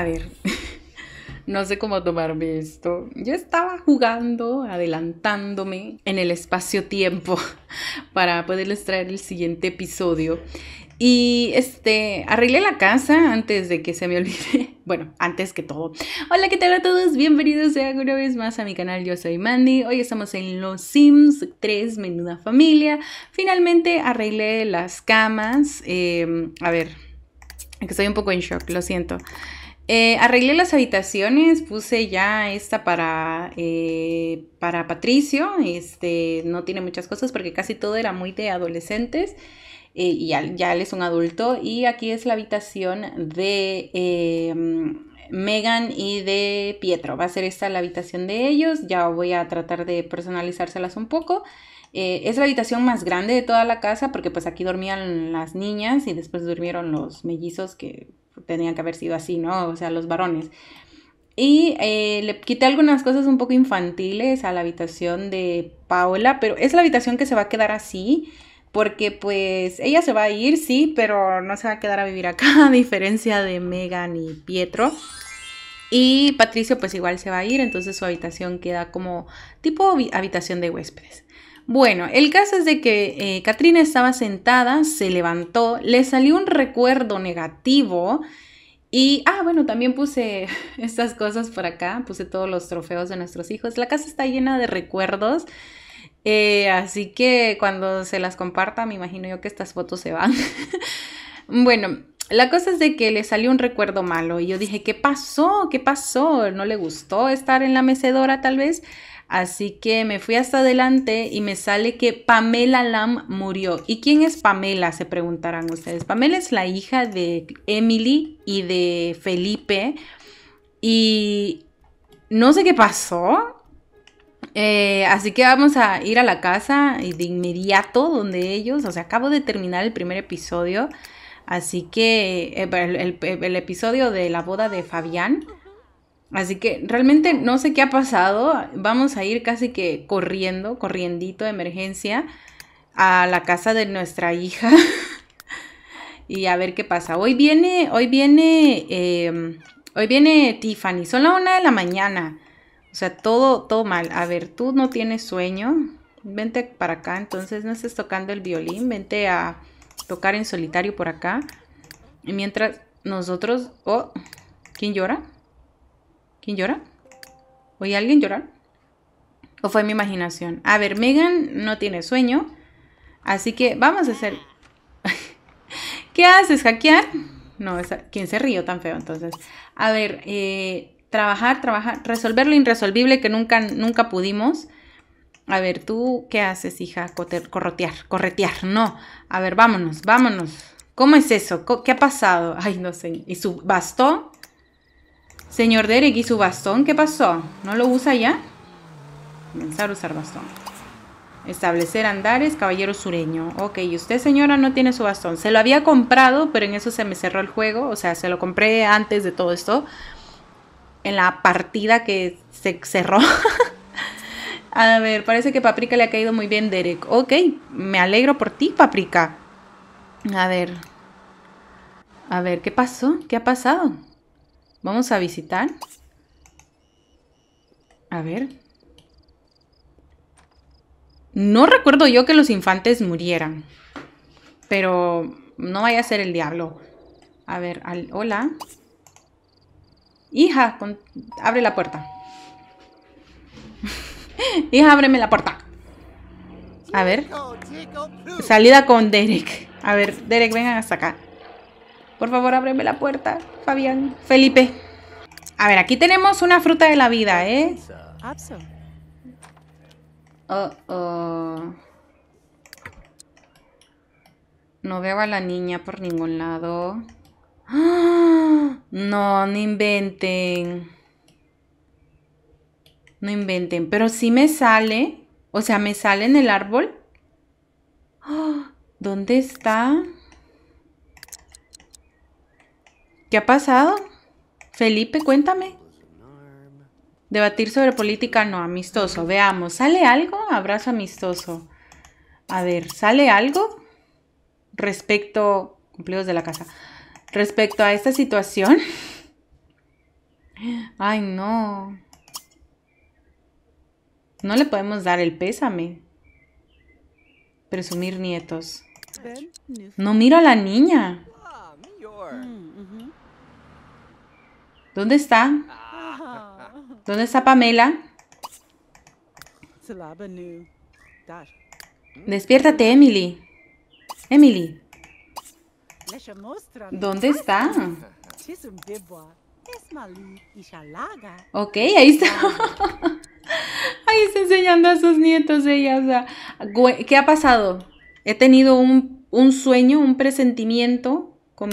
A ver, no sé cómo tomarme esto. Yo estaba jugando, adelantándome en el espacio-tiempo para poderles traer el siguiente episodio. Y arreglé la casa antes de que se me olvide. Bueno, antes que todo. Hola, ¿qué tal a todos? Bienvenidos una vez más a mi canal. Yo soy Mandy. Hoy estamos en Los Sims 3, menuda familia. Finalmente arreglé las camas. A ver, que estoy un poco en shock, lo siento. Arreglé las habitaciones, puse ya esta para Patricio. No tiene muchas cosas porque casi todo era muy de adolescentes. Y ya él es un adulto. Y aquí es la habitación de Megan y de Pietro. Va a ser esta la habitación de ellos. Ya voy a tratar de personalizárselas un poco. Es la habitación más grande de toda la casa porque pues aquí dormían las niñas y después durmieron los mellizos que tenían que haber sido así, ¿no? O sea, los varones. Y le quité algunas cosas un poco infantiles a la habitación de Paola, pero es la habitación que se va a quedar así. Porque pues ella se va a ir, sí, pero no se va a quedar a vivir acá, a diferencia de Megan y Pietro. Y Patricio pues igual se va a ir, entonces su habitación queda como tipo habitación de huéspedes. Bueno, el caso es de que Katrina estaba sentada, se levantó, le salió un recuerdo negativo. Y, bueno, también puse estas cosas por acá, puse todos los trofeos de nuestros hijos. La casa está llena de recuerdos. Así que cuando se las comparta me imagino yo que estas fotos se van. Bueno, la cosa es de que le salió un recuerdo malo y yo dije, ¿qué pasó? ¿Qué pasó? ¿No le gustó estar en la mecedora tal vez? Así que me fui hasta adelante y me sale que Pamela Lam murió. ¿Y quién es Pamela? Se preguntarán ustedes. Pamela es la hija de Emily y de Felipe y no sé qué pasó. Así que vamos a ir a la casa de inmediato donde ellos, o sea, acabo de terminar el primer episodio, así que el episodio de la boda de Fabián, así que realmente no sé qué ha pasado, vamos a ir casi que corriendito de emergencia a la casa de nuestra hija y a ver qué pasa. Hoy viene Tiffany, son las 1 de la mañana. O sea, todo mal. A ver, tú no tienes sueño. Vente para acá, entonces no estés tocando el violín. Vente a tocar en solitario por acá. Y mientras nosotros... Oh, ¿quién llora? ¿Quién llora? ¿Oye alguien llorar? ¿O fue mi imaginación? A ver, Megan no tiene sueño. Así que vamos a hacer... ¿Qué haces? ¿Hackear? No, ¿quién se rió tan feo entonces? A ver, trabajar, resolver lo irresolvible que nunca pudimos. A ver, ¿tú qué haces, hija? Corretear, no. A ver, vámonos. ¿Cómo es eso? ¿Qué ha pasado? Ay, no sé. ¿Y su bastón? Señor Derek, ¿y su bastón? ¿Qué pasó? ¿No lo usa ya? Comenzar a usar bastón. Establecer andares, caballero sureño. Ok, y usted, señora, no tiene su bastón. Se lo había comprado, pero en eso se me cerró el juego. O sea, se lo compré antes de todo esto. En la partida que se cerró. A ver, parece que Paprika le ha caído muy bien Derek. Ok, me alegro por ti, Paprika. A ver, ¿qué pasó? ¿Qué ha pasado? Vamos a visitar. A ver. No recuerdo yo que los infantes murieran. Pero no vaya a ser el diablo. A ver, hola. Hija, abre la puerta. Hija, ábreme la puerta. A ver. Salida con Derek. A ver, Derek, vengan hasta acá. Por favor, ábreme la puerta, Fabián. Felipe. A ver, aquí tenemos una fruta de la vida, ¿eh? No veo a la niña por ningún lado. No inventen. No inventen. Pero sí me sale. O sea, me sale en el árbol. ¿Dónde está? ¿Qué ha pasado? Felipe, cuéntame. Debatir sobre política no, amistoso. Veamos, ¿sale algo? Abrazo amistoso. A ver, ¿sale algo? Respecto... Cumplidos de la casa. Respecto a esta situación, Ay, no. No le podemos dar el pésame. Presumir nietos. No miro a la niña. ¿Dónde está? ¿Dónde está Pamela? Despiértate, Emily. Emily. ¿Dónde está? Ok, ahí está. Ahí está enseñando a sus nietos ella. O sea, ¿qué ha pasado? He tenido un sueño, un presentimiento con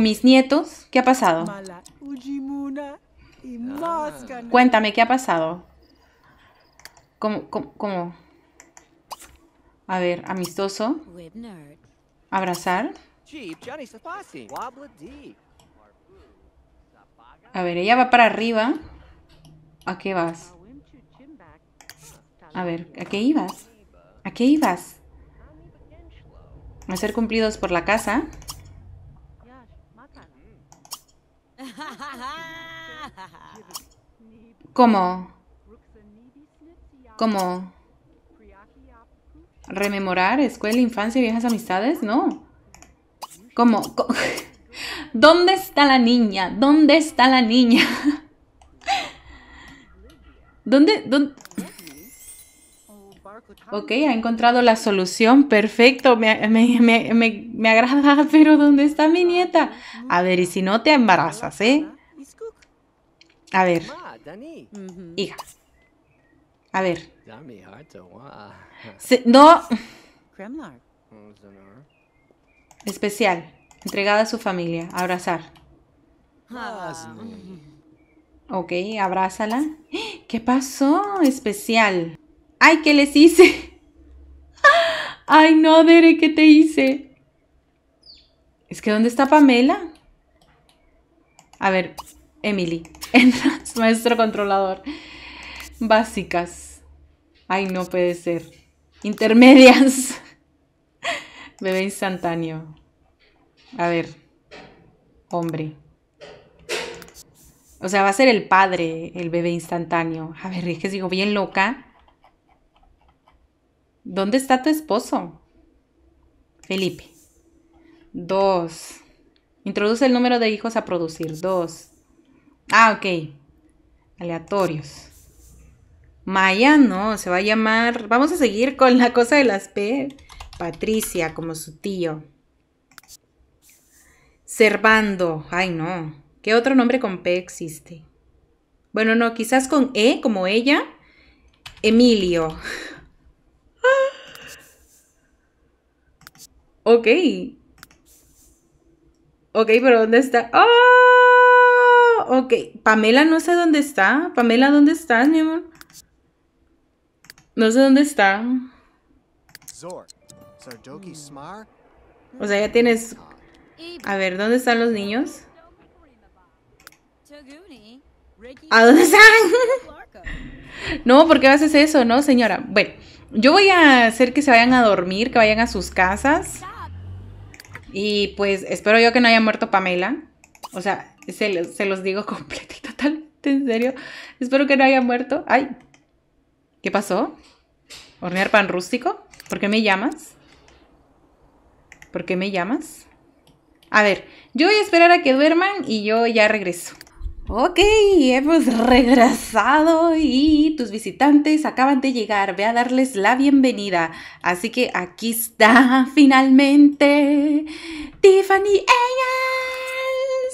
mis nietos. ¿Qué ha pasado? Cuéntame, ¿qué ha pasado? ¿Cómo? A ver, amistoso. Abrazar. A ver, ella va para arriba. ¿A qué vas? A ver, ¿a qué ibas? ¿A qué ibas? Hacer cumplidos por la casa. ¿Cómo? ¿Cómo? ¿Rememorar? ¿Escuela, infancia y viejas amistades? No. ¿Cómo? ¿Dónde está la niña? ¿Dónde está la niña? ¿Dónde? Ok, ha encontrado la solución. Perfecto, me agrada. Pero ¿dónde está mi nieta? A ver, y si no te embarazas, ¿eh? A ver. Hija. A ver. No. Especial. Entregada a su familia. Abrazar. Ok, abrázala. ¿Qué pasó? Especial. ¡Ay, qué les hice! ¡Ay, no, Derek, qué te hice! Es que ¿dónde está Pamela? A ver, Emily. Entras, maestro controlador. Básicas. Ay, no puede ser. Intermedias. Bebé instantáneo. A ver. Hombre. O sea, va a ser el padre, el bebé instantáneo. A ver, es que sigo bien loca. ¿Dónde está tu esposo? Felipe. 2. Introduce el número de hijos a producir. 2. Ah, ok. Aleatorios. Maya, no, se va a llamar... Vamos a seguir con la cosa de las P. Patricia, como su tío. Servando. Ay, no. ¿Qué otro nombre con P existe? Bueno, no, quizás con E, como ella. Emilio. Ok. Ok, pero ¿dónde está? ¡Oh! Ok. Pamela, no sé dónde está. Pamela, ¿dónde estás, mi amor? No sé dónde está. O sea, ya tienes... A ver, ¿dónde están los niños? ¿A dónde están? No, ¿por qué haces eso, no, señora? Bueno, yo voy a hacer que se vayan a dormir, que vayan a sus casas. Y pues espero yo que no haya muerto Pamela. O sea, se los digo completo y totalmente en serio. Espero que no haya muerto. Ay, ¿qué pasó? ¿Hornear pan rústico? ¿Por qué me llamas? ¿Por qué me llamas? A ver, yo voy a esperar a que duerman y yo ya regreso. Ok, hemos regresado y tus visitantes acaban de llegar. Ve a darles la bienvenida. Así que aquí está finalmente Tiffany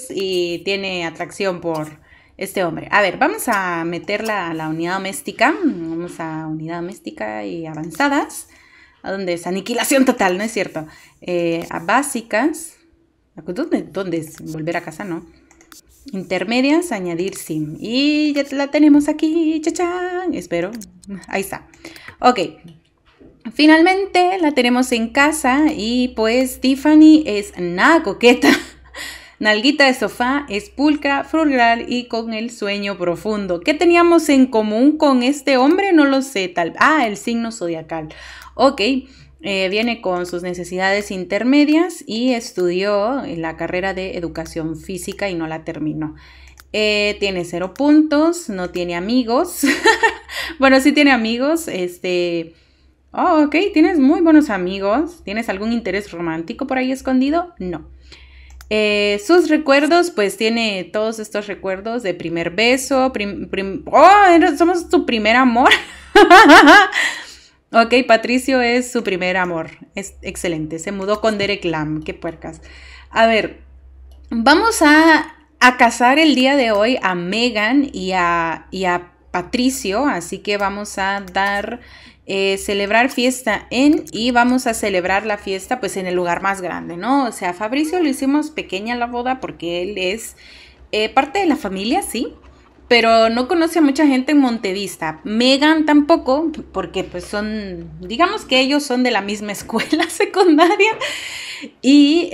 Angels. Y tiene atracción por este hombre. A ver, vamos a meterla a la unidad doméstica. Vamos a unidad doméstica y avanzadas. ¿A dónde es? Aniquilación total, ¿no es cierto? A básicas. ¿Dónde es? Volver a casa, ¿no? Intermedias, añadir sim. Y ya la tenemos aquí. ¡Chachán! Espero. Ahí está. Ok. Finalmente la tenemos en casa. Y pues Tiffany es nada coqueta. Nalguita de sofá, es pulcra, frugal y con el sueño profundo. ¿Qué teníamos en común con este hombre? No lo sé. El signo zodiacal. Ok. Viene con sus necesidades intermedias y estudió la carrera de educación física y no la terminó. Tiene 0 puntos, no tiene amigos. Bueno, sí tiene amigos. Oh, ok, tienes muy buenos amigos. ¿Tienes algún interés romántico por ahí escondido? No. Sus recuerdos, pues tiene todos estos recuerdos de primer beso. Somos tu primer amor. Ok, Patricio es su primer amor. Es excelente. Se mudó con Derek Lam. Qué puercas. A ver, vamos a casar el día de hoy a Megan y a Patricio. Así que vamos a dar... celebrar fiesta y vamos a celebrar la fiesta pues en el lugar más grande, ¿no? O sea, a Fabricio lo hicimos pequeña la boda porque él es parte de la familia, sí, pero no conoce a mucha gente en Montevista. Megan tampoco, porque pues son, digamos que ellos son de la misma escuela secundaria. Y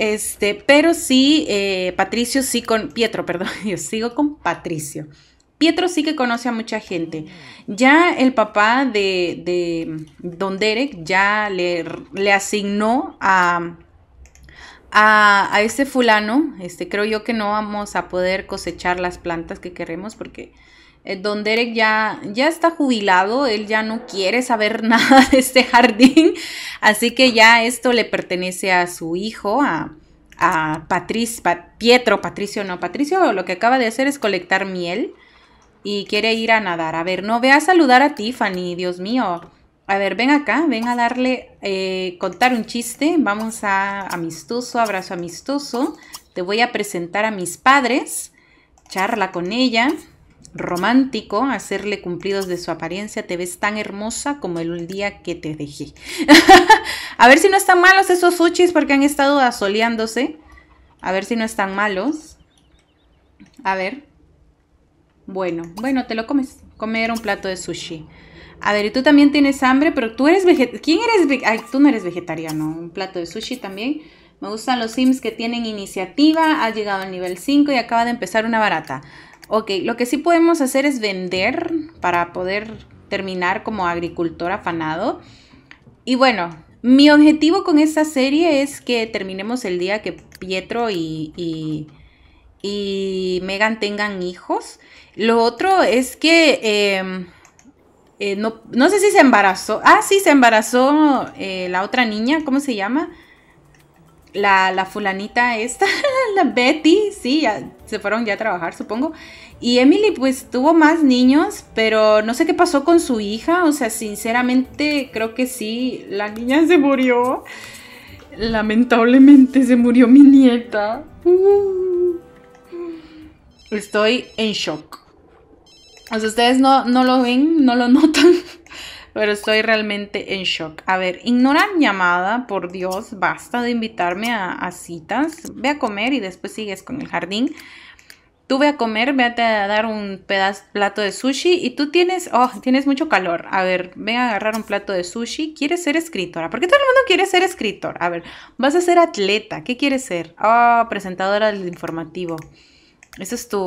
pero sí, Patricio sí con, Pietro, perdón, yo sigo con Patricio. Pietro sí que conoce a mucha gente. Ya el papá de Don Derek ya le asignó a ese fulano. Creo yo que no vamos a poder cosechar las plantas que queremos porque Don Derek ya está jubilado. Él ya no quiere saber nada de este jardín. Así que ya esto le pertenece a su hijo, a Patricio no. Patricio lo que acaba de hacer es colectar miel. Y quiere ir a nadar. A ver, no, ve a saludar a Tiffany, Dios mío. A ver, ven acá, ven a darle, contar un chiste. Vamos a amistoso, abrazo amistoso. Te voy a presentar a mis padres. Charla con ella. Romántico, hacerle cumplidos de su apariencia. Te ves tan hermosa como el día que te dejé. A ver si no están malos esos sushis porque han estado asoleándose. A ver si no están malos. A ver. Bueno, te lo comes. Comer un plato de sushi. A ver, y tú también tienes hambre, pero tú eres vegetariano. ¿Quién eres? Ay, tú no eres vegetariano. Un plato de sushi también. Me gustan los Sims que tienen iniciativa. Ha llegado al nivel 5 y acaba de empezar una barata. Ok, lo que sí podemos hacer es vender para poder terminar como agricultor afanado. Y bueno, mi objetivo con esta serie es que terminemos el día que Pietro y Megan tengan hijos. Lo otro es que no sé si se embarazó. Ah, sí, se embarazó la otra niña. ¿Cómo se llama? La fulanita esta, la Betty. Sí, ya, se fueron ya a trabajar, supongo. Y Emily pues tuvo más niños, pero no sé qué pasó con su hija. O sea, sinceramente creo que sí, la niña se murió. Lamentablemente se murió mi nieta. Estoy en shock. O sea, ustedes no lo ven, no lo notan, pero estoy realmente en shock. A ver, ignorar llamada, por Dios, basta de invitarme a citas. Ve a comer y después sigues con el jardín. Tú ve a comer, vete a dar un plato de sushi y tú tienes mucho calor. A ver, ven a agarrar un plato de sushi. ¿Quieres ser escritora? ¿Por qué todo el mundo quiere ser escritor? A ver, vas a ser atleta. ¿Qué quieres ser? Ah, presentadora del informativo. Eso es tu...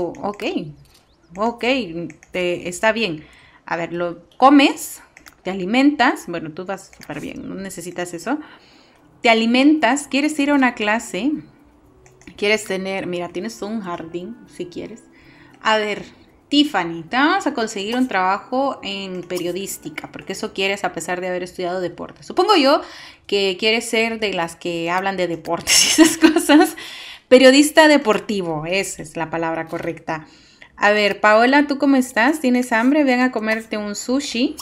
Ok, está bien. A ver, lo comes, te alimentas. Bueno, tú vas súper bien, no necesitas eso. Te alimentas, quieres ir a una clase, quieres tener... Mira, tienes un jardín, si quieres. A ver, Tiffany, te vamos a conseguir un trabajo en periodística, porque eso quieres a pesar de haber estudiado deportes. Supongo yo que quieres ser de las que hablan de deportes y esas cosas. Periodista deportivo, esa es la palabra correcta. A ver, Paola, ¿tú cómo estás? ¿Tienes hambre? Ven a comerte un sushi.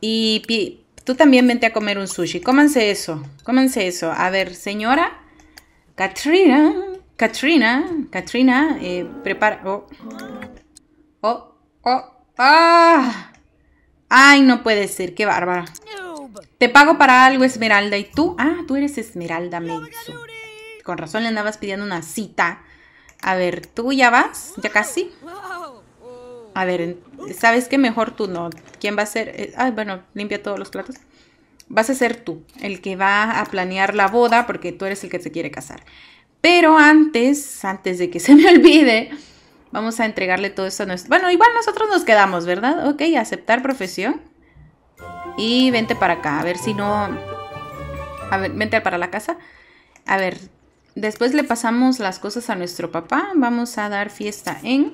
Y tú también vente a comer un sushi. Cómanse eso, cómanse eso. A ver, señora, Katrina, prepara... ¡Ah! ¡Ay, no puede ser! ¡Qué bárbara! Te pago para algo, Esmeralda. ¿Y tú? Ah, tú eres Esmeralda, me hizo. Con razón le andabas pidiendo una cita. A ver, ¿tú ya vas? ¿Ya casi? A ver, ¿sabes qué? Mejor tú no. ¿Quién va a ser? Ay, bueno, limpia todos los platos. Vas a ser tú el que va a planear la boda porque tú eres el que se quiere casar. Pero antes de que se me olvide, vamos a entregarle todo esto a nuestro... Bueno, igual nosotros nos quedamos, ¿verdad? Ok, aceptar profesión. Y vente para acá. A ver si no... A ver, vente para la casa. A ver... Después le pasamos las cosas a nuestro papá. Vamos a dar fiesta en...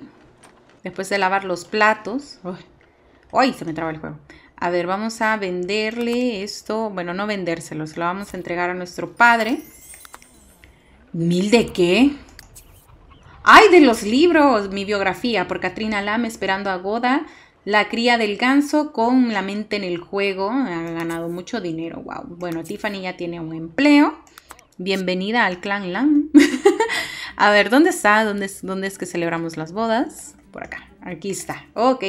Después de lavar los platos. ¡Ay! Se me traba el juego. A ver, vamos a venderle esto. Bueno, no vendérselos. Lo vamos a entregar a nuestro padre. ¿1000 de qué? ¡Ay! De los libros. Mi biografía por Katrina Lam, Esperando a Goda. La cría del ganso con la mente en el juego. Ha ganado mucho dinero. Wow. Bueno, Tiffany ya tiene un empleo. Bienvenida al clan Lam. A ver, ¿dónde está? ¿Dónde es que celebramos las bodas? Por acá. Aquí está. Ok.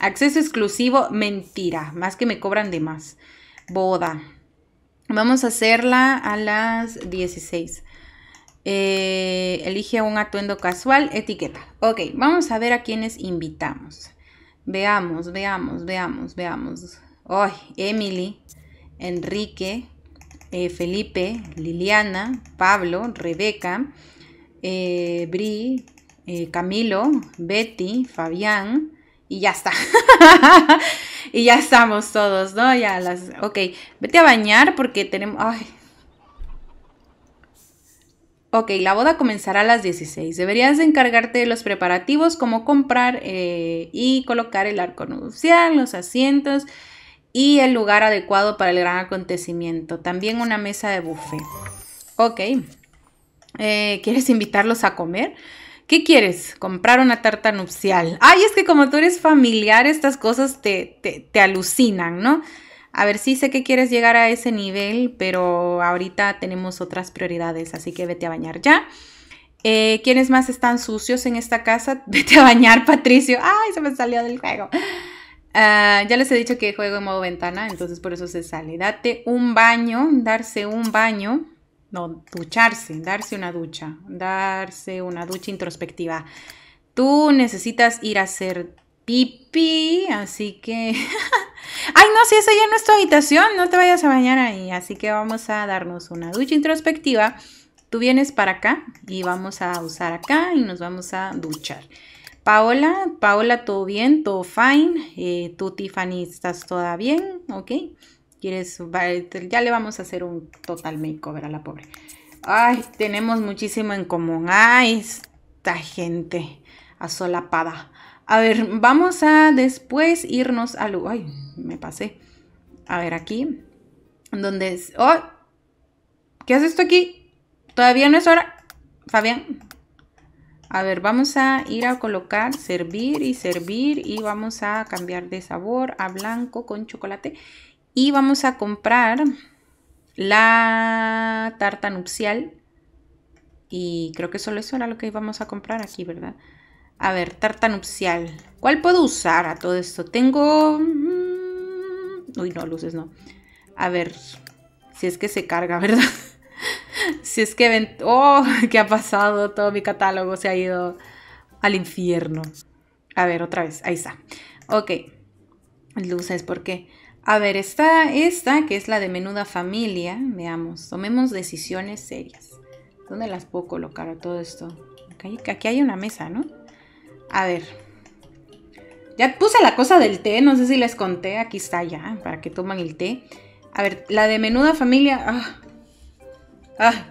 Acceso exclusivo. Mentira. Más que me cobran de más. Boda. Vamos a hacerla a las 16. Elige un atuendo casual. Etiqueta. Ok. Vamos a ver a quiénes invitamos. Veamos, veamos, veamos, veamos. Ay, Emily, Enrique, Felipe, Liliana, Pablo, Rebeca, Bri, Camilo, Betty, Fabián. Y ya está. Y ya estamos todos, ¿no? Ya las... Ok, vete a bañar porque tenemos... Ay. Ok, la boda comenzará a las 16. Deberías encargarte de los preparativos, como comprar y colocar el arco nupcial, los asientos y el lugar adecuado para el gran acontecimiento. También una mesa de buffet. Ok. ¿Quieres invitarlos a comer? ¿Qué quieres? Comprar una tarta nupcial. Ay, es que como tú eres familiar, estas cosas te alucinan, ¿no? A ver, sí sé que quieres llegar a ese nivel, pero ahorita tenemos otras prioridades, así que vete a bañar ya. ¿Quiénes más están sucios en esta casa? Vete a bañar, Patricio. ¡Ay, se me salió del juego! Ya les he dicho que juego en modo ventana, entonces por eso se sale. Date un baño, darse un baño. No, ducharse, darse una ducha introspectiva. Tú necesitas ir a hacer pipí, así que... Ay, no, si eso ya no es tu habitación, no te vayas a bañar ahí. Así que vamos a darnos una ducha introspectiva. Tú vienes para acá y vamos a usar acá y nos vamos a duchar. Paola, todo bien, todo fine. Tú, Tiffany, estás toda bien, ok. ¿Quieres? Ya le vamos a hacer un total makeover a la pobre. Ay, tenemos muchísimo en común. Ay, esta gente asolapada. A ver, vamos a después irnos al... Ay, me pasé. A ver, aquí. ¿Dónde es? ¡Oh! ¿Qué haces tú aquí? Todavía no es hora. Fabián. A ver, vamos a ir a colocar, servir. Y vamos a cambiar de sabor a blanco con chocolate. Y vamos a comprar la tarta nupcial. Y creo que solo eso era lo que íbamos a comprar aquí, ¿verdad? A ver, tarta nupcial. ¿Cuál puedo usar a todo esto? Tengo... Uy, no, luces no. A ver, si es que se carga, ¿verdad? Si es que... ¡Oh! ¿Qué ha pasado? Todo mi catálogo se ha ido al infierno. A ver, otra vez. Ahí está. Ok. Luces, ¿por qué? A ver, está esta, que es la de menuda familia. Veamos, tomemos decisiones serias. ¿Dónde las puedo colocar a todo esto? Aquí hay una mesa, ¿no? A ver, ya puse la cosa del té, no sé si les conté, aquí está ya, para que toman el té. A ver, la de menuda familia,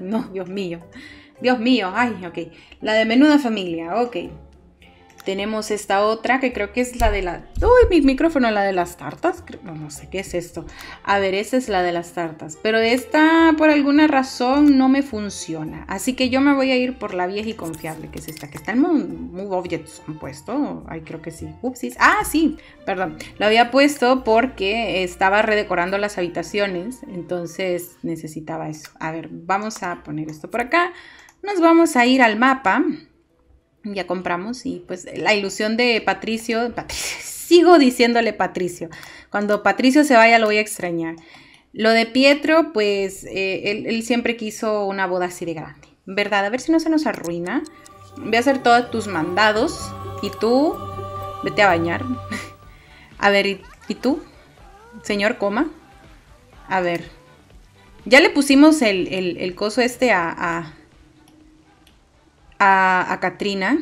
no, Dios mío, ay, ok, la de menuda familia, ok. Tenemos esta otra que creo que es la de la... Uy, mi micrófono, la de las tartas. No sé qué es esto. A ver, esa es la de las tartas. Pero esta por alguna razón no me funciona. Así que yo me voy a ir por la vieja y confiable, que es esta. Que está en Move Objects puesto. Ay, creo que sí. Upsis. Ah, sí. Perdón. Lo había puesto porque estaba redecorando las habitaciones. Entonces necesitaba eso. A ver, vamos a poner esto por acá. Nos vamos a ir al mapa. Ya compramos y pues la ilusión de Patricio, sigo diciéndole Patricio, cuando Patricio se vaya lo voy a extrañar. Lo de Pietro, pues él siempre quiso una boda así de grande, ¿verdad? A ver si no se nos arruina. Voy a hacer todos tus mandados y tú vete a bañar. A ver, ¿y tú? Señor, coma. A ver, ya le pusimos el coso este a Katrina.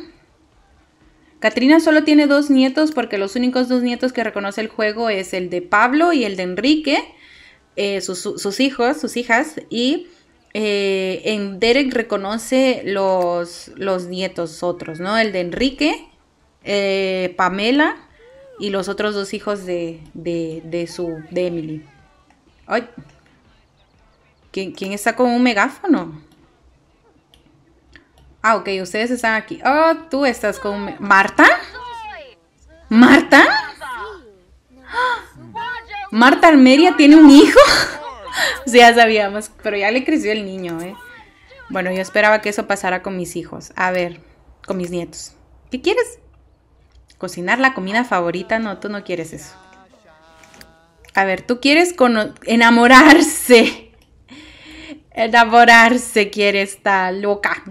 Katrina solo tiene 2 nietos porque los únicos 2 nietos que reconoce el juego es el de Pablo y el de Enrique, sus hijos, sus hijas, y Derek reconoce los nietos otros, ¿no? El de Enrique, Pamela y los otros dos hijos de Emily. Ay, ¿quién está con un megáfono? Ah, ok, ustedes están aquí. Oh, tú estás con un ¿Marta? ¿Marta? ¿Marta Almería tiene un hijo? Sí, ya sabíamos, pero ya le creció el niño, ¿eh? Bueno, yo esperaba que eso pasara con mis hijos. A ver, con mis nietos. ¿Qué quieres? ¿Cocinar la comida favorita? No, tú no quieres eso. A ver, tú quieres enamorarse. Enamorarse quiere esta loca.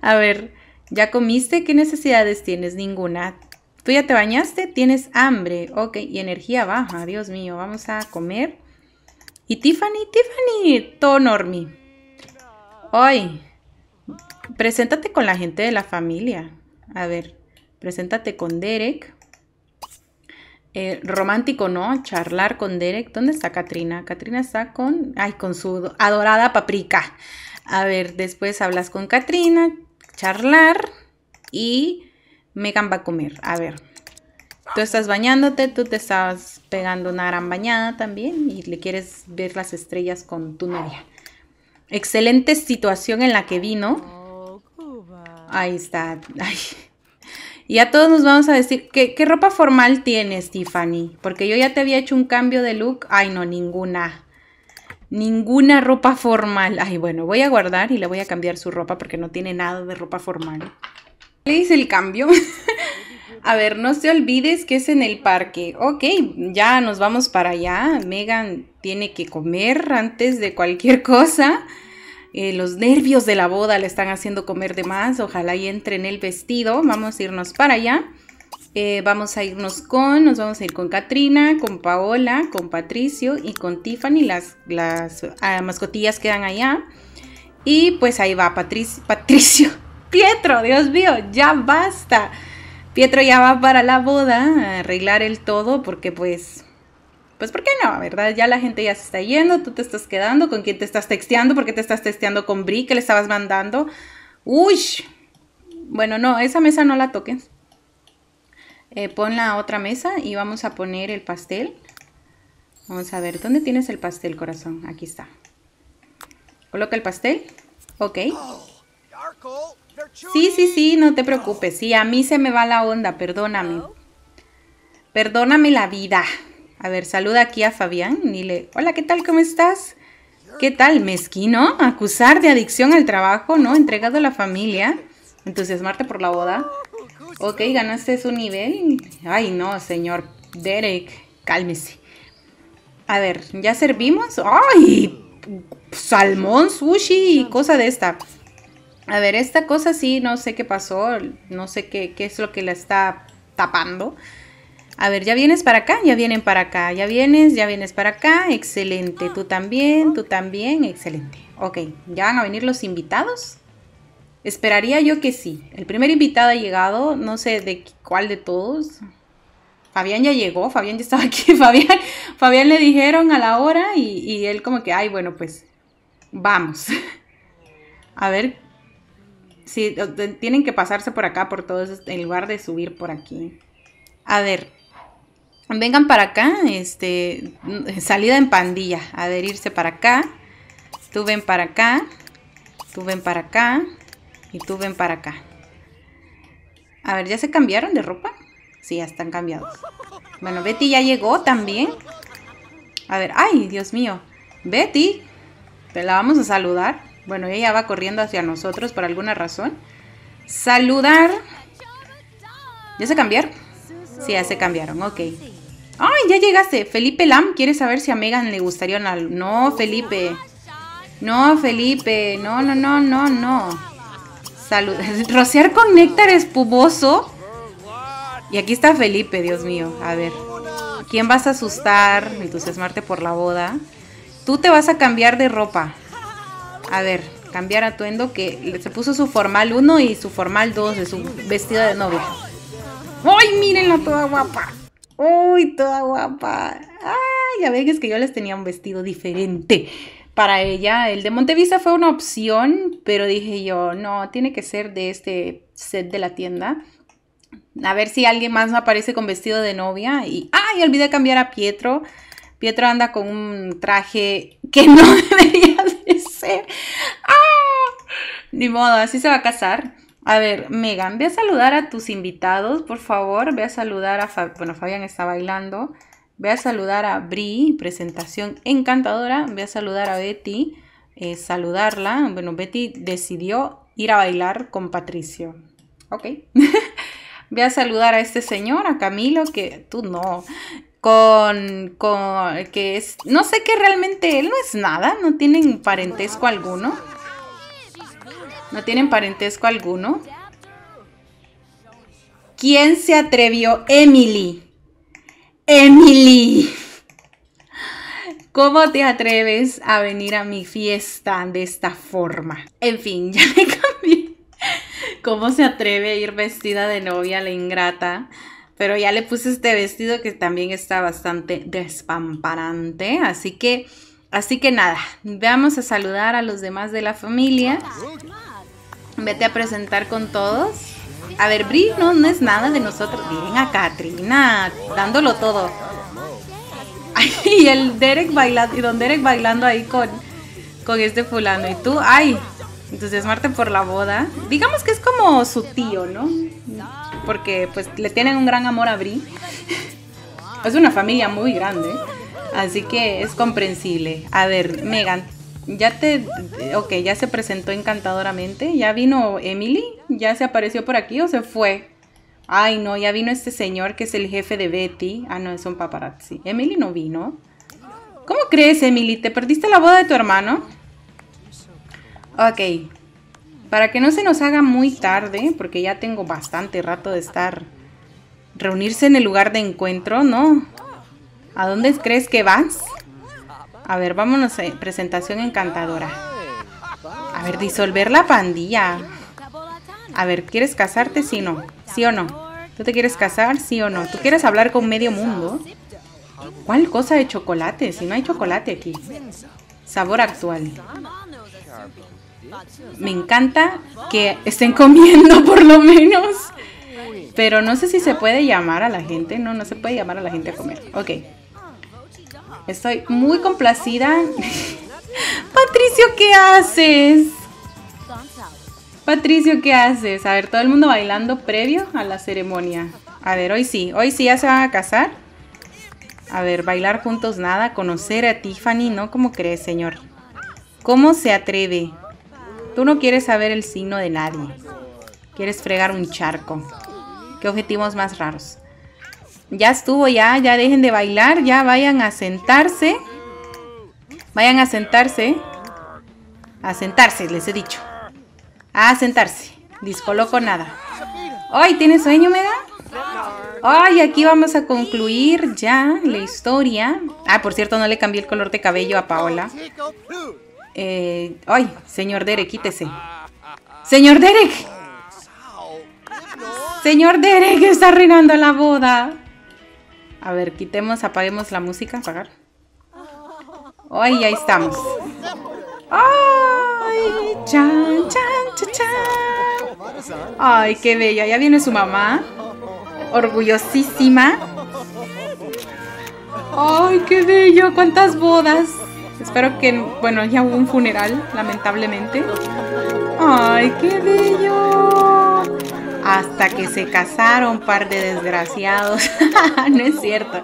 A ver, ¿ya comiste? ¿Qué necesidades tienes? Ninguna. ¿Tú ya te bañaste? Tienes hambre. Ok, y energía baja. Dios mío, vamos a comer. Y Tiffany, todo normie. Hoy, preséntate con la gente de la familia. A ver, preséntate con Derek. Romántico, ¿no? Charlar con Derek. ¿Dónde está Katrina? Katrina está con... Ay, con su adorada Paprika. A ver, después hablas con Katrina. Charlar. Y Megan va a comer. A ver. Tú estás bañándote, tú te estabas pegando una gran bañada también y le quieres ver las estrellas con tu novia. Excelente situación en la que vino. Ahí está. Ay. Y a todos nos vamos a decir, ¿qué ropa formal tienes, Tiffany? Porque yo ya te había hecho un cambio de look. Ay, no, ninguna. Ninguna ropa formal. Ay, bueno, voy a guardar y le voy a cambiar su ropa porque no tiene nada de ropa formal. Le hice el cambio. A ver, no te olvides que es en el parque. Ok, ya nos vamos para allá. Megan tiene que comer antes de cualquier cosa. Los nervios de la boda le están haciendo comer de más. Ojalá y entre en el vestido. Vamos a irnos para allá. Nos vamos a ir con Katrina, con Paola, con Patricio y con Tiffany. Las mascotillas quedan allá. Y pues ahí va Patricio. Pietro, Dios mío, ya basta. Pietro ya va para la boda a arreglar el todo porque pues ¿por qué no? ¿Verdad? Ya la gente ya se está yendo, tú te estás quedando, ¿con quién te estás texteando? ¿Por qué te estás texteando con Bri que le estabas mandando? ¡Uy! Bueno, no, esa mesa no la toques. Pon la otra mesa y vamos a poner el pastel. Vamos a ver, ¿dónde tienes el pastel, corazón? Aquí está. Coloca el pastel. Ok. Sí, no te preocupes. Sí, a mí se me va la onda, perdóname. Perdóname la vida. A ver, saluda aquí a Fabián. Dile, hola, ¿qué tal? ¿Cómo estás? ¿Qué tal, mezquino? Acusar de adicción al trabajo, ¿no? Entregado a la familia. Entusiasmarte por la boda. Ok, ganaste su nivel. Ay, no, señor Derek. Cálmese. A ver, ¿ya servimos? ¡Ay! Salmón, sushi y cosa de esta. A ver, esta cosa sí, no sé qué pasó, no sé qué es lo que la está tapando. A ver, ¿ya vienes para acá? Ya vienen para acá, ya vienes para acá, excelente. Tú también, excelente. Ok, ¿ya van a venir los invitados? Esperaría yo que sí. El primer invitado ha llegado, no sé de cuál de todos. Fabián ya llegó, Fabián ya estaba aquí, Fabián le dijeron a la hora y él como que, ay, bueno, pues, vamos. A ver... Sí, tienen que pasarse por acá, por todo eso, en lugar de subir por aquí. A ver, vengan para acá, salida en pandilla. A ver, irse para acá, tú ven para acá, tú ven para acá y tú ven para acá. A ver, ¿ya se cambiaron de ropa? Sí, ya están cambiados. Bueno, Betty ya llegó también. A ver, ay, Dios mío, Betty, te la vamos a saludar. Bueno, ella va corriendo hacia nosotros por alguna razón. Saludar. ¿Ya se cambiaron? Sí, ya se cambiaron, ok. ¡Ay, ya llegaste! Felipe Lam quiere saber si a Megan le gustaría una... No, Felipe. No, Felipe. No. Saludar. Rociar con néctar espumoso. Y aquí está Felipe, Dios mío. A ver. ¿Quién vas a asustar? Entusiasmarte por la boda. Tú te vas a cambiar de ropa. A ver, cambiar atuendo que se puso su formal 1 y su formal 2 de su vestido de novia. ¡Ay, mírenla toda guapa! ¡Uy, toda guapa! ¡Ay, ya ven, es que yo les tenía un vestido diferente! Para ella, el de Montevista fue una opción, pero dije yo, no, tiene que ser de este set de la tienda. A ver si alguien más aparece con vestido de novia. Y, ¡ay! Olvidé cambiar a Pietro. Pietro anda con un traje que no debería de ser. ¡Ah! Ni modo, así se va a casar. A ver, Megan, ve a saludar a tus invitados, por favor. Ve a saludar a Fabián. Bueno, Fabián está bailando. Ve a saludar a Bri, presentación encantadora. Ve a saludar a Betty, saludarla. Bueno, Betty decidió ir a bailar con Patricio. Ok. Ve a saludar a este señor, a Camilo, que tú no. Que es, no sé qué realmente, él no es nada. No tienen parentesco alguno. No tienen parentesco alguno. ¿Quién se atrevió? Emily. Emily, ¿cómo te atreves a venir a mi fiesta de esta forma? En fin, ya me cambié. ¿Cómo se atreve a ir vestida de novia la ingrata? Pero ya le puse este vestido que también está bastante despamparante. Así que nada, vamos a saludar a los demás de la familia. Vete a presentar con todos. A ver, Bri no es nada de nosotros. Miren a Katrina, dándolo todo. Ay, y el Derek bailando, y don Derek bailando ahí con este fulano. Y tú, ay, entusiasmarte por la boda. Digamos que es como su tío, ¿no? Porque pues le tienen un gran amor a Bri. Es una familia muy grande, así que es comprensible. A ver, Megan, ok, ya se presentó encantadoramente. ¿Ya vino Emily? ¿Ya se apareció por aquí o se fue? Ay, no, ya vino este señor que es el jefe de Betty. Ah, no, es un paparazzi. Emily no vino. ¿Cómo crees, Emily? ¿Te perdiste la boda de tu hermano? Ok. Para que no se nos haga muy tarde, porque ya tengo bastante rato de estar... Reunirse en el lugar de encuentro, ¿no? ¿A dónde crees que vas? A ver, vámonos a presentación encantadora. A ver, disolver la pandilla. A ver, ¿quieres casarte? Sí o no. ¿Sí o no? ¿Tú te quieres casar? Sí o no. ¿Tú quieres hablar con medio mundo? ¿Cuál cosa de chocolate? Si no hay chocolate aquí. Sabor actual. Me encanta que estén comiendo por lo menos. Pero no sé si se puede llamar a la gente. No, no se puede llamar a la gente a comer. Ok. Estoy muy complacida. Patricio, ¿qué haces? Patricio, ¿qué haces? A ver, todo el mundo bailando previo a la ceremonia. A ver, hoy sí ya se van a casar. A ver, bailar juntos nada, conocer a Tiffany, ¿no? ¿Cómo crees, señor? ¿Cómo se atreve? Tú no quieres saber el signo de nadie. Quieres fregar un charco. ¿Qué objetivos más raros? Ya estuvo, ya dejen de bailar, ya vayan a sentarse. Vayan a sentarse. A sentarse, les he dicho. A sentarse. Descoloco nada. ¡Ay! ¿Tienes sueño, Mega? ¡Ay! Aquí vamos a concluir ya la historia. Ah, por cierto, no le cambié el color de cabello a Paola. ¡Ay! Señor Derek, quítese. ¡Señor Derek! ¡Señor Derek está arruinando la boda! A ver, quitemos, apaguemos la música. Apagar. ¡Ay, ahí estamos! ¡Ay! ¡Chan, chan, chan, chan! ¡Ay, qué bello! Ya viene su mamá. Orgullosísima. ¡Ay, qué bello! ¡Cuántas bodas! Espero que... Bueno, ya hubo un funeral, lamentablemente. ¡Ay, qué bello! Hasta que se casaron, par de desgraciados. No es cierto.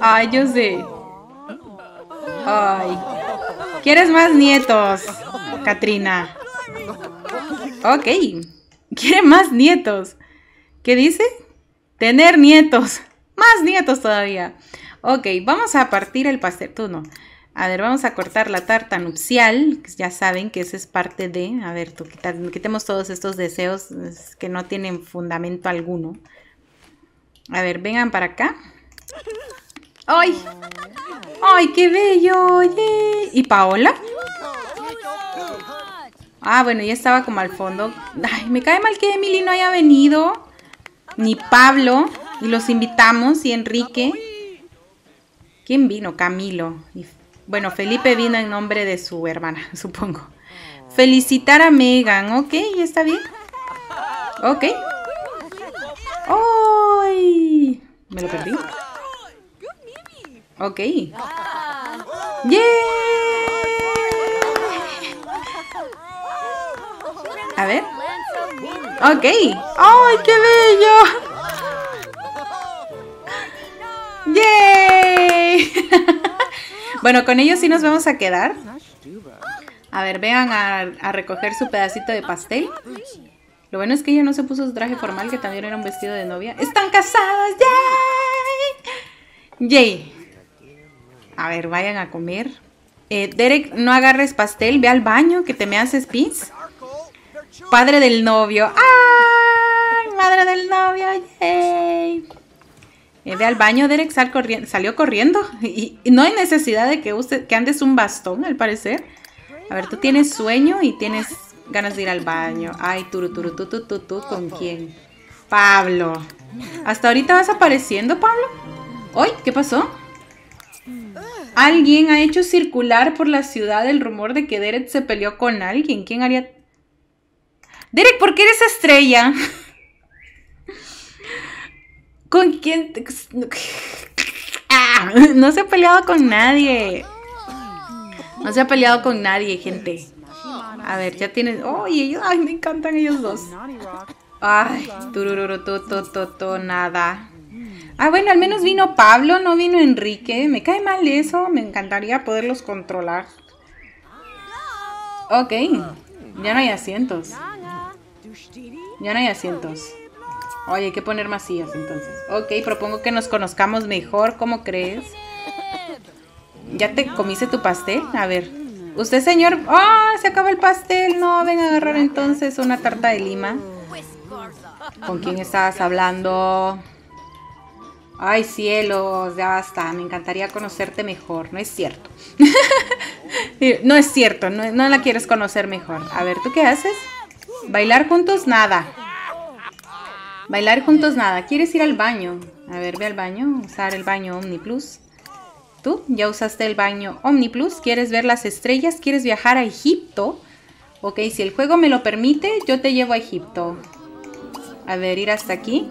¡Ay, yo sé! ¡Ay! ¿Quieres más nietos, Katrina? Ok. ¿Quiere más nietos? ¿Qué dice? Tener nietos. Más nietos todavía. Ok, vamos a partir el pastel. Tú no. A ver, vamos a cortar la tarta nupcial. Ya saben que esa es parte de... A ver, tú, quitemos todos estos deseos que no tienen fundamento alguno. A ver, vengan para acá. ¡Ay! ¡Ay, qué bello! Yeah. ¿Y Paola? Ah, bueno, ya estaba como al fondo. Ay, me cae mal que Emily no haya venido. Ni Pablo. Y los invitamos. Y Enrique. ¿Quién vino? Camilo. Bueno, Felipe vino en nombre de su hermana, supongo. Felicitar a Megan. Ok, está bien. Ok. ¡Ay! Me lo perdí. Ok. ¡Yeah! A ver. Ok. ¡Ay, qué bello! ¡Yay! Bueno, con ellos sí nos vamos a quedar. A ver, vean a recoger su pedacito de pastel. Lo bueno es que ella no se puso su traje formal, que también era un vestido de novia. ¡Están casadas! ¡Yay! ¡Yay! A ver, vayan a comer. Derek, no agarres pastel. Ve al baño, que te me haces pis. Padre del novio. ¡Ay! Madre del novio. ¡Yay! Ve al baño, Derek salió corriendo. Y no hay necesidad de que andes un bastón, al parecer. A ver, tú tienes sueño y tienes ganas de ir al baño. Ay, tú, ¿con quién? Pablo. ¿Hasta ahorita vas apareciendo, Pablo? ¿Hoy? ¿Qué pasó? Alguien ha hecho circular por la ciudad el rumor de que Derek se peleó con alguien. ¿Quién haría...? Derek, ¿por qué eres estrella? ¿Con quién? Ah, no se ha peleado con nadie. No se ha peleado con nadie, gente. A ver, ya tienes... ¡Ay, ay, me encantan ellos dos! ¡Ay! Nada. Ah, bueno, al menos vino Pablo, no vino Enrique. Me cae mal eso. Me encantaría poderlos controlar. Ok. Ya no hay asientos. Ya no hay asientos. Oye, hay que poner más sillas, entonces. Ok, propongo que nos conozcamos mejor. ¿Cómo crees? ¿Ya te comiste tu pastel? A ver. Usted, señor... ¡Ah! ¡Oh, se acabó el pastel! No, ven a agarrar entonces una tarta de lima. ¿Con quién estabas hablando? ¡Ay, cielos! Ya basta. Me encantaría conocerte mejor. No es cierto. No es cierto. No la quieres conocer mejor. A ver, ¿tú qué haces? Bailar juntos, nada. Bailar juntos, nada. ¿Quieres ir al baño? A ver, ve al baño. Usar el baño OmniPlus. ¿Tú? ¿Ya usaste el baño OmniPlus? ¿Quieres ver las estrellas? ¿Quieres viajar a Egipto? Ok, si el juego me lo permite, yo te llevo a Egipto. A ver, ir hasta aquí.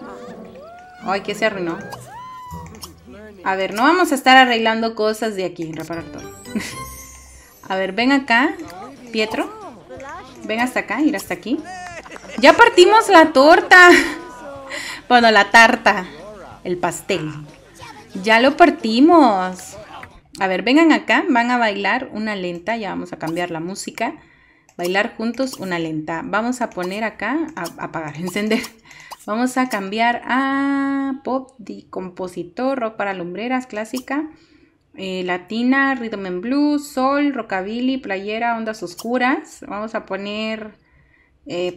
Ay, que se arruinó. A ver, no vamos a estar arreglando cosas de aquí. Reparar todo. A ver, ven acá, Pietro. Ven hasta acá, ir hasta aquí. ¡Ya partimos la torta! Bueno, la tarta. El pastel. ¡Ya lo partimos! A ver, vengan acá. Van a bailar una lenta. Ya vamos a cambiar la música. Bailar juntos una lenta. Vamos a poner acá... apagar, encender. Vamos a cambiar a... pop, compositor, rock para lumbreras, clásica. Latina, rhythm and blues, sol, rockabilly, playera, ondas oscuras. Vamos a poner...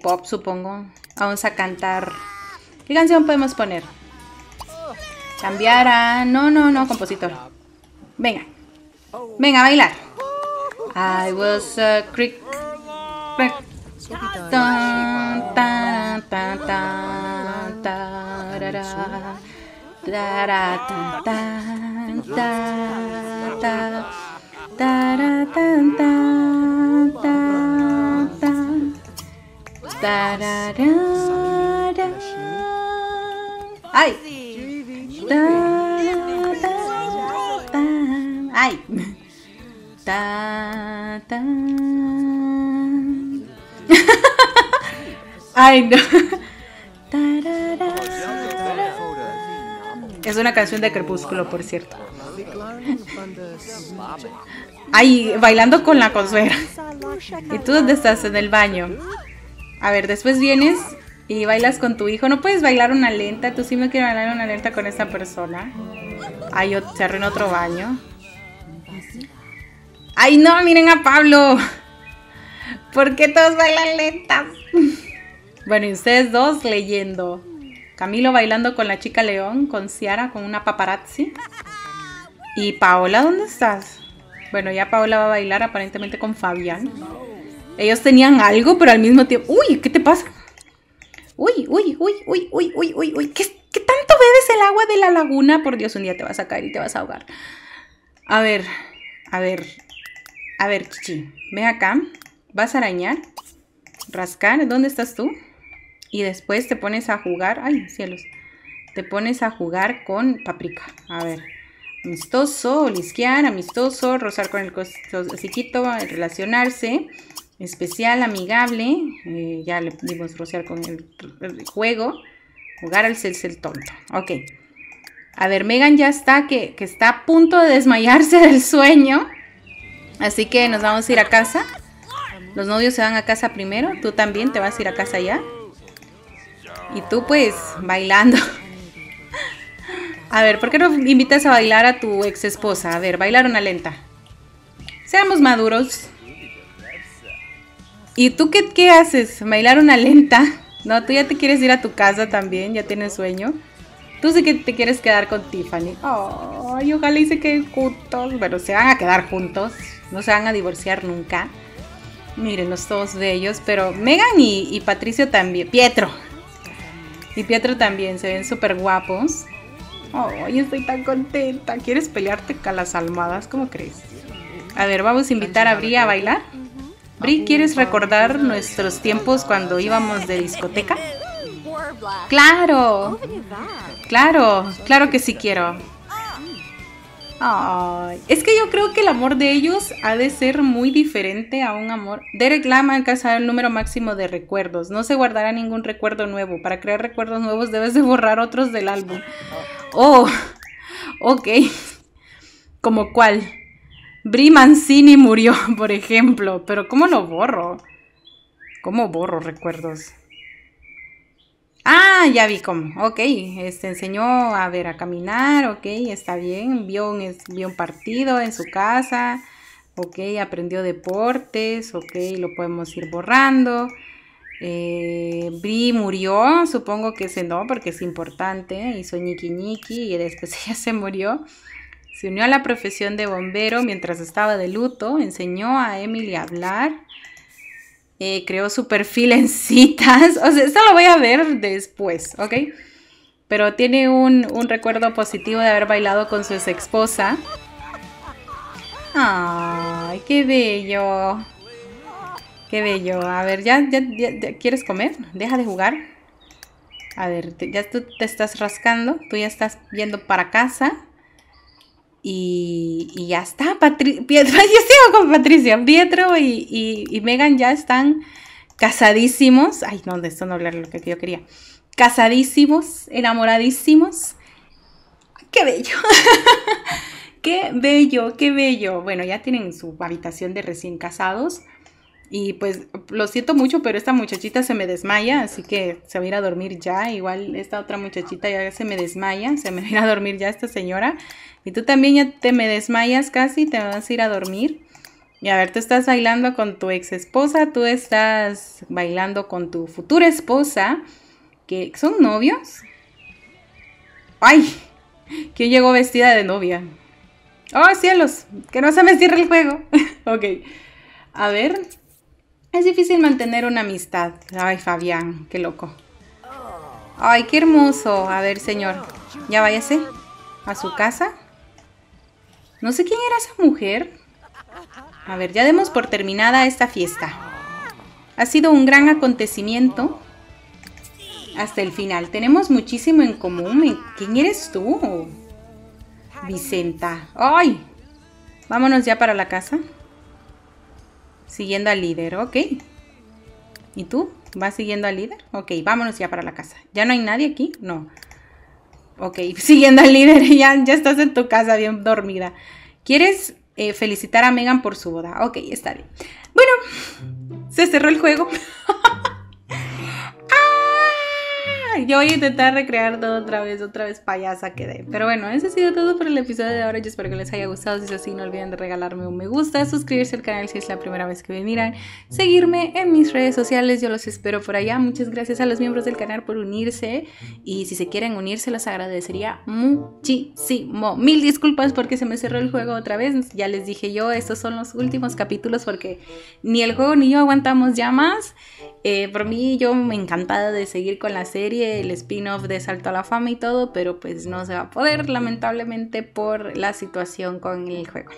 pop, supongo. Vamos a cantar... ¿Qué canción podemos poner? Cambiar a... No, compositor. Venga. Venga, a bailar. I was a creek. Ay. Ay. Ay, no. Es una canción de Crepúsculo, por cierto. Ay, bailando con la consuegra. ¿Y tú dónde estás? En el baño. A ver, después vienes y bailas con tu hijo. No puedes bailar una lenta. Tú sí me quieres bailar una lenta con esta persona. Ay, se arruinó otro baño. Ay, no, miren a Pablo. ¿Por qué todos bailan lentas? Bueno, y ustedes dos leyendo. Camilo bailando con la chica león, con Ciara, con una paparazzi. Y Paola, ¿dónde estás? Bueno, ya Paola va a bailar aparentemente con Fabián. Ellos tenían algo, pero al mismo tiempo... ¡Uy! ¿Qué te pasa? Uy, ¿Qué tanto bebes el agua de la laguna? Por Dios, un día te vas a caer y te vas a ahogar. A ver, A ver, Chichi, ven acá. Vas a arañar, rascar, ¿dónde estás tú? Y después te pones a jugar, ay cielos, te pones a jugar con Paprika. A ver, amistoso, lisquear, amistoso, rozar con el cosiquito, relacionarse, especial, amigable, ya le dimos rozar con el juego, jugar al ser tonto, ok. A ver, Megan ya está, que está a punto de desmayarse del sueño, así que nos vamos a ir a casa. Los novios se van a casa primero, tú también te vas a ir a casa ya. Y tú pues bailando. A ver, ¿por qué no invitas a bailar a tu ex esposa? A ver, bailar una lenta. Seamos maduros. ¿Y tú qué haces? Bailar una lenta. No, tú ya te quieres ir a tu casa también, ya tienes sueño. Tú sí que te quieres quedar con Tiffany. Ay, ojalá y se queden juntos. Bueno, se van a quedar juntos. No se van a divorciar nunca. Miren, los dos bellos, pero Megan y Patricio también, Pietro. Y Pietro también, se ven súper guapos. Ay, estoy tan contenta. ¿Quieres pelearte con las almohadas? ¿Cómo crees? A ver, vamos a invitar a Bri a bailar. Bri, ¿quieres recordar nuestros tiempos cuando íbamos de discoteca? ¡Claro! ¡Claro! ¡Claro que sí quiero! Oh, es que yo creo que el amor de ellos ha de ser muy diferente a un amor. Derek Lam ha alcanzado el número máximo de recuerdos. No se guardará ningún recuerdo nuevo. Para crear recuerdos nuevos debes de borrar otros del álbum. Oh, ok. ¿Como cuál? Bri Mancini murió, por ejemplo. Pero ¿cómo lo borro? ¿Cómo borro recuerdos? Ah, ya vi cómo, ok, enseñó a ver a caminar, ok, está bien, vio un partido en su casa, ok, aprendió deportes, ok, lo podemos ir borrando, Bri murió, supongo que se no, porque es importante, hizo ñiqui ñiqui y después ella se murió, se unió a la profesión de bombero mientras estaba de luto, enseñó a Emily a hablar. Creó su perfil en citas. O sea, esto lo voy a ver después, ¿ok? Pero tiene un recuerdo positivo de haber bailado con su exesposa. ¡Ay, qué bello! ¡Qué bello! A ver, ¿ya quieres comer? Deja de jugar. A ver, ya tú te estás rascando. Tú ya estás yendo para casa. Y ya está, Pietro, yo sigo con Patricio, Pietro y Megan ya están casadísimos, ay no, de esto no hablar lo que yo quería, casadísimos, enamoradísimos, qué bello, qué bello, qué bello, bueno ya tienen su habitación de recién casados y pues lo siento mucho pero esta muchachita se me desmaya, así que se va a ir a dormir ya, igual esta otra muchachita ya se me desmaya, se me va a ir a dormir ya esta señora. Y tú también ya te me desmayas casi, te vas a ir a dormir. Y a ver, tú estás bailando con tu ex esposa, tú estás bailando con tu futura esposa, que son novios. ¡Ay! ¿Quién llegó vestida de novia? ¡Oh, cielos! Que no se me cierre el juego. Ok. A ver. Es difícil mantener una amistad. Ay, Fabián, qué loco. Ay, qué hermoso. A ver, señor. Ya váyase a su casa. No sé quién era esa mujer. A ver, ya demos por terminada esta fiesta. Ha sido un gran acontecimiento hasta el final. Tenemos muchísimo en común. ¿Quién eres tú? Vicenta. ¡Ay! Vámonos ya para la casa. Siguiendo al líder, ok. ¿Y tú? ¿Vas siguiendo al líder? Ok, vámonos ya para la casa. ¿Ya no hay nadie aquí? No. Ok, siguiendo al líder, ya estás en tu casa bien dormida. ¿Quieres felicitar a Megan por su boda? Ok, está bien. Bueno, se cerró el juego. ¡Ah! Yo voy a intentar recrear todo otra vez payasa quedé. Pero bueno, eso ha sido todo por el episodio de ahora. Yo espero que les haya gustado. Si es así, no olviden de regalarme un me gusta, suscribirse al canal si es la primera vez que me miran, seguirme en mis redes sociales. Yo los espero por allá. Muchas gracias a los miembros del canal por unirse. Y si se quieren unirse, los agradecería muchísimo. Mil disculpas porque se me cerró el juego otra vez. Ya les dije yo, estos son los últimos capítulos porque ni el juego ni yo aguantamos ya más. Por mí, yo me encantada de seguir con la serie, el spin-off de Salto a la Fama y todo, pero pues no se va a poder lamentablemente por la situación con el juego.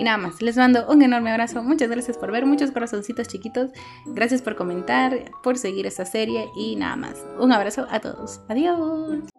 Y nada más, les mando un enorme abrazo, muchas gracias por ver, muchos corazoncitos chiquitos, gracias por comentar, por seguir esta serie y nada más. Un abrazo a todos, adiós.